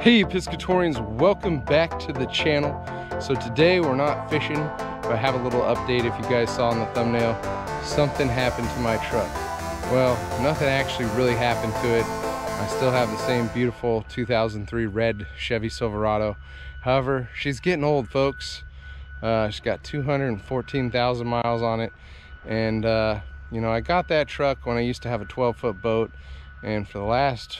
Hey Piscatorians, welcome back to the channel. So today we're not fishing, but I have a little update. If you guys saw in the thumbnail, something happened to my truck. Well, nothing actually really happened to it. I still have the same beautiful 2003 red Chevy Silverado. However, she's getting old, folks. She's got 214,000 miles on it. And you know, I got that truck when I used to have a 12-foot boat. And for the last,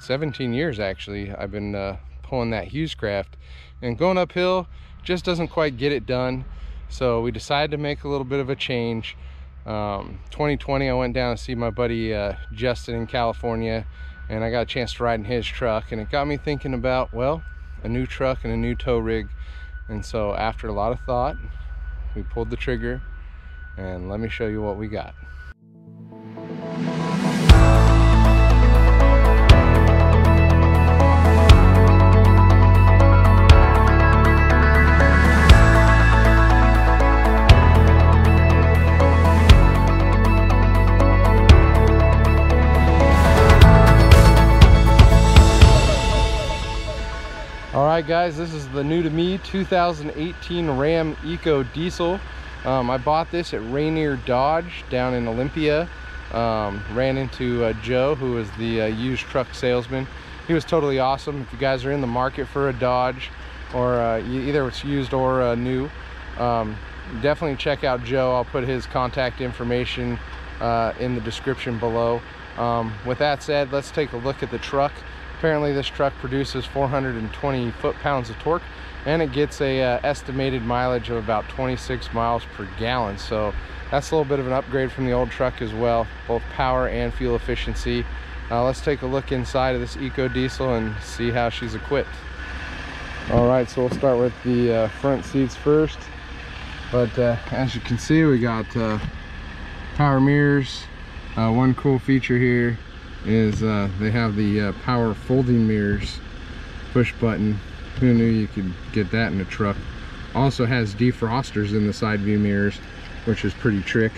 17 years actually, I've been pulling that Hughes craft, and going uphill just doesn't quite get it done. So we decided to make a little bit of a change. 2020, I went down to see my buddy Justin in California, and I got a chance to ride in his truck, and it got me thinking about, well, a new truck and a new tow rig. And so after a lot of thought, we pulled the trigger, and let me show you what we got. Alright guys, this is the new to me 2018 Ram EcoDiesel. I bought this at Rainier Dodge down in Olympia. Ran into Joe, who is the used truck salesman. He was totally awesome. If you guys are in the market for a Dodge, or either it's used or new, definitely check out Joe. I'll put his contact information in the description below. With that said, let's take a look at the truck. Apparently this truck produces 420 foot-pounds of torque, and it gets a estimated mileage of about 26 miles per gallon. So that's a little bit of an upgrade from the old truck as well, both power and fuel efficiency. Let's take a look inside of this EcoDiesel and see how she's equipped. All right, so we'll start with the front seats first. But as you can see, we got power mirrors. One cool feature here is they have the power folding mirrors, push button. Who knew you could get that in a truck? Also has defrosters in the side view mirrors, which is pretty trick.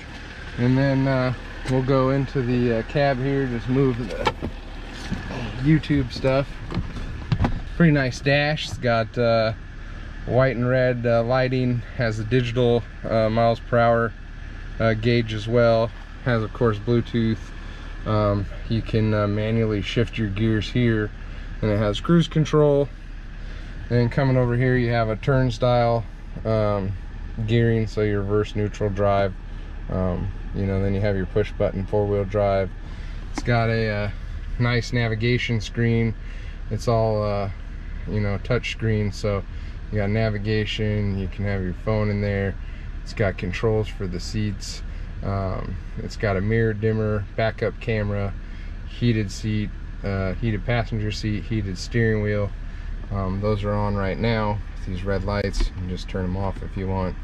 And then we'll go into the cab here, just move the YouTube stuff. Pretty nice dash. It's got white and red lighting, has a digital miles per hour gauge as well, has of course Bluetooth. You can manually shift your gears here, and it has cruise control. And coming over here, you have a turnstile gearing, so your reverse neutral drive. You know, then you have your push button four-wheel drive. It's got a nice navigation screen. It's all you know, touch screen, so you got navigation, you can have your phone in there. It's got controls for the seats. It's got a mirror dimmer, backup camera, heated seat, heated passenger seat, heated steering wheel. Those are on right now. These red lights, you can just turn them off if you want.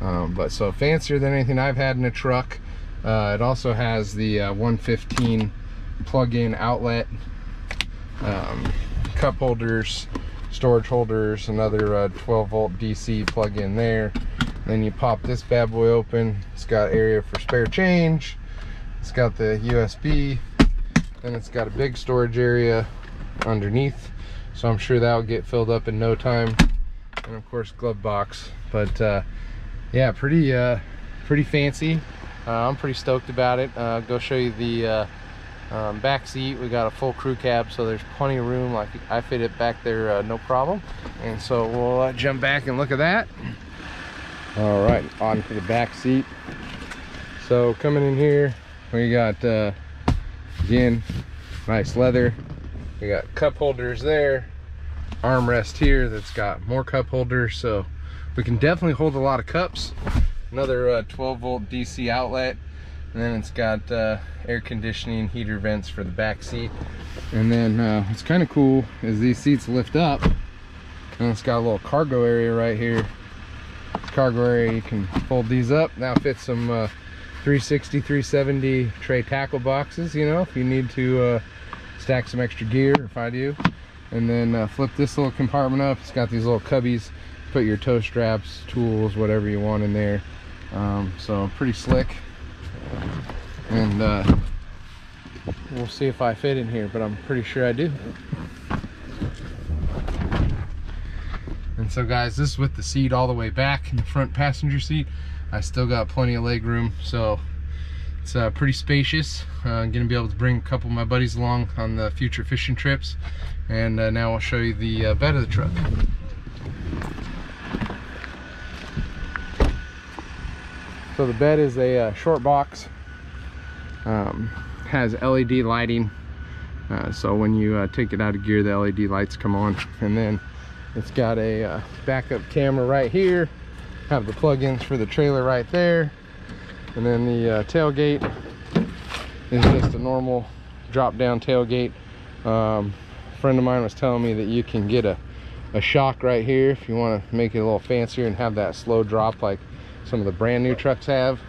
But so fancier than anything I've had in a truck. It also has the 115 plug-in outlet, cup holders, storage holders, another 12 volt DC plug-in there. Then you pop this bad boy open. It's got area for spare change. It's got the USB, and it's got a big storage area underneath. So I'm sure that'll get filled up in no time. And of course, glove box. But yeah, pretty fancy. I'm pretty stoked about it. Go show you the back seat. We got a full crew cab, so there's plenty of room. Like I fit it back there, no problem. And so we'll jump back and look at that. All right, on to the back seat. So coming in here, we got again, nice leather. We got cup holders there, armrest here that's got more cup holders, so we can definitely hold a lot of cups. Another 12 volt DC outlet, and then it's got air conditioning, heater vents for the back seat. And then what's kind of cool is these seats lift up, and it's got a little cargo area right here. Cargo area, you can fold these up. Now fits some 360 370 tray tackle boxes, you know, if you need to stack some extra gear, if I do. And then flip this little compartment up. It's got these little cubbies, put your tow straps, tools, whatever you want in there. So pretty slick. And we'll see if I fit in here, but I'm pretty sure I do. And so guys, this is with the seat all the way back in the front passenger seat. I still got plenty of leg room, so it's pretty spacious. I'm gonna be able to bring a couple of my buddies along on the future fishing trips. And now I'll show you the bed of the truck. So the bed is a short box, has LED lighting, so when you take it out of gear, the LED lights come on. And then it's got a backup camera right here, have the plug-ins for the trailer right there. And then the tailgate is just a normal drop-down tailgate. A friend of mine was telling me that you can get a shock right here if you want to make it a little fancier and have that slow drop like some of the brand new trucks have.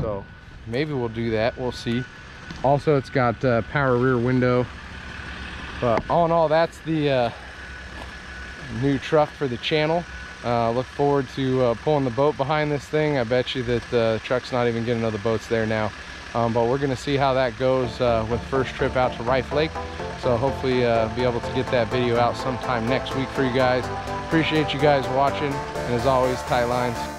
So maybe we'll do that, we'll see. Also, it's got power rear window. But all in all, that's the new truck for the channel. Look forward to pulling the boat behind this thing. I bet you that the truck's not even getting other boats there now, but we're gonna see how that goes with first trip out to Rife Lake. So hopefully be able to get that video out sometime next week for you guys. Appreciate you guys watching, and as always, tight lines.